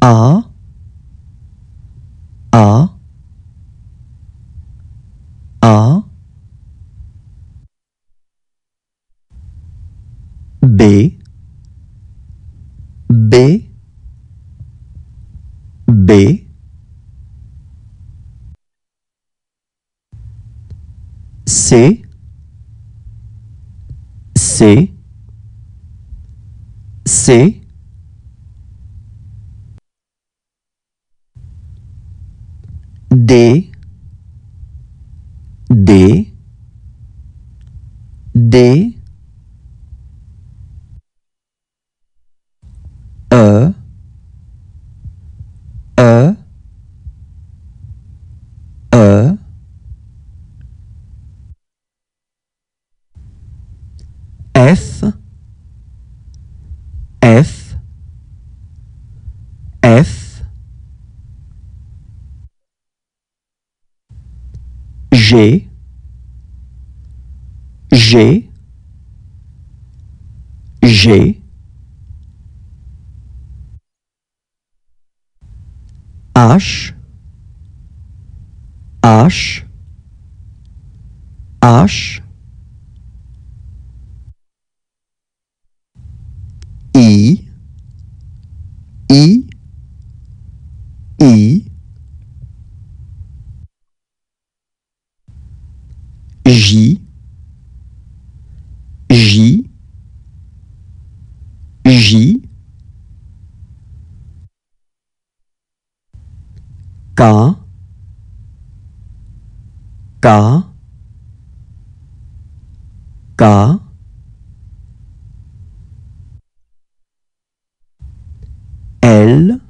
A B C D F G H I J K L M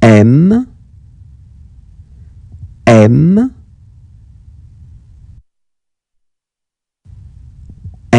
N P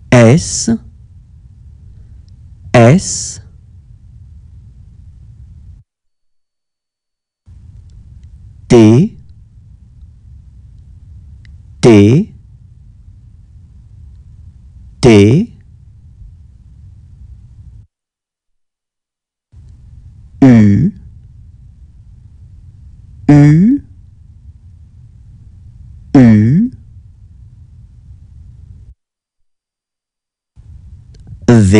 S T U V W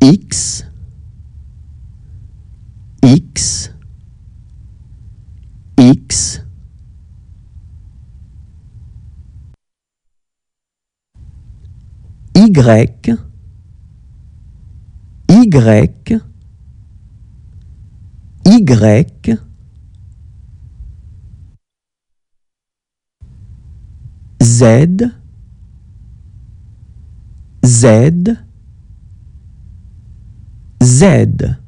X Y Z